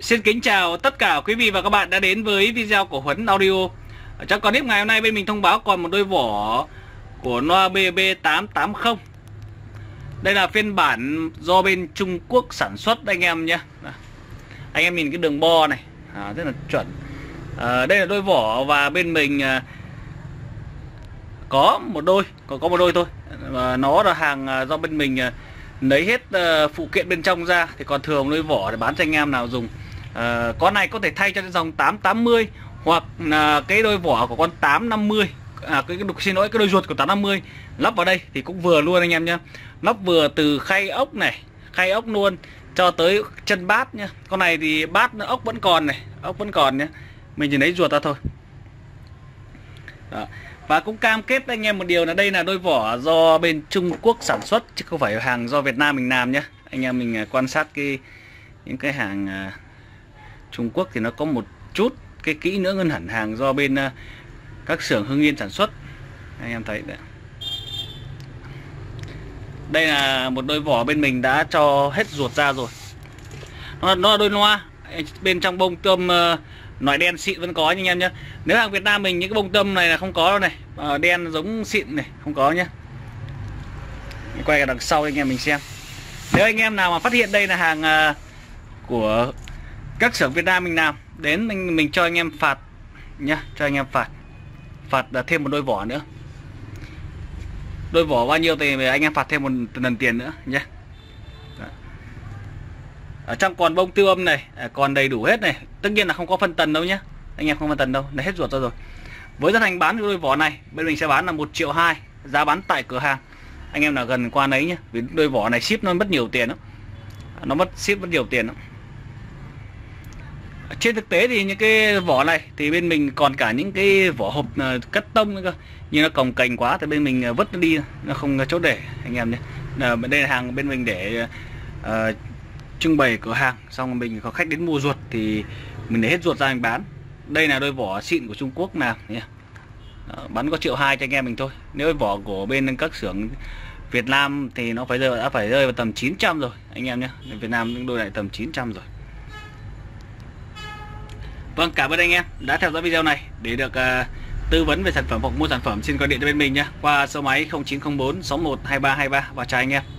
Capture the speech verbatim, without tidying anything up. Xin kính chào tất cả quý vị và các bạn đã đến với video của Huấn Audio. Trong clip ngày hôm nay bên mình thông báo còn một đôi vỏ của loa B B tám tám không. Đây là phiên bản do bên Trung Quốc sản xuất anh em nhé. Anh em nhìn cái đường bo này à, rất là chuẩn à. Đây là đôi vỏ và bên mình à, có một đôi, còn có một đôi thôi à. Nó là hàng à, do bên mình à, lấy hết à, phụ kiện bên trong ra. Thì còn thường đôi vỏ để bán cho anh em nào dùng. À, con này có thể thay cho dòng tám tám mươi hoặc là cái đôi vỏ của con tám năm mươi à, cái, cái xin lỗi cái đôi ruột của tám năm mươi lắp vào đây thì cũng vừa luôn anh em nhé. Lắp vừa từ khay ốc này, khay ốc luôn cho tới chân bát nhá. Con này thì bát ốc vẫn còn này, ốc vẫn còn nhá. Mình chỉ lấy ruột ra thôi. Đó. Và cũng cam kết anh em một điều là đây là đôi vỏ do bên Trung Quốc sản xuất chứ không phải hàng do Việt Nam mình làm nhá. Anh em mình quan sát cái những cái hàng Trung Quốc thì nó có một chút cái kỹ nữa hơn hẳn hàng do bên các xưởng Hưng Yên sản xuất. Anh em thấy đấy. Đây là một đôi vỏ bên mình đã cho hết ruột ra rồi. Nó, nó là đôi loa. Bên trong bông tôm uh, nòi đen xịn vẫn có anh em nhé. Nếu hàng Việt Nam mình những cái bông tôm này là không có đâu này à, đen giống xịn này, không có nhé. Mình quay cả đằng sau anh em mình xem. Nếu anh em nào mà phát hiện đây là hàng uh, của các xưởng Việt Nam mình làm, đến mình, mình cho anh em phạt nhá, cho anh em phạt. Phạt là thêm một đôi vỏ nữa. Đôi vỏ bao nhiêu thì anh em phạt thêm một lần tiền nữa nhé. Ở trong còn bông tiêu âm này, còn đầy đủ hết này. Tất nhiên là không có phân tần đâu nhé. Anh em không phân tần đâu, đã hết ruột ra rồi. Với giá thành bán của đôi vỏ này, bên mình sẽ bán là một triệu hai. Giá bán tại cửa hàng. Anh em nào gần qua đấy nhé. Vì đôi vỏ này ship nó mất nhiều tiền lắm. Nó mất ship mất nhiều tiền lắm. Trên thực tế thì những cái vỏ này thì bên mình còn cả những cái vỏ hộp cắt tông nữa cơ, nhưng nó cồng cành quá thì bên mình vứt nó đi, nó không có chỗ để anh em nhé. Đây là hàng bên mình để uh, trưng bày cửa hàng, xong mình có khách đến mua ruột thì mình để hết ruột ra mình bán. Đây là đôi vỏ xịn của Trung Quốc nào nhé, bán có triệu hai cho anh em mình thôi. Nếu vỏ của bên các xưởng Việt Nam thì nó phải rơi, đã phải rơi vào tầm chín trăm rồi anh em nhé. Việt Nam những đôi này tầm chín trăm rồi. Vâng, cảm ơn anh em đã theo dõi video này. Để được uh, tư vấn về sản phẩm hoặc mua sản phẩm, xin gọi điện cho bên mình nhé, qua số máy không chín không bốn sáu một hai ba hai ba và chào anh em.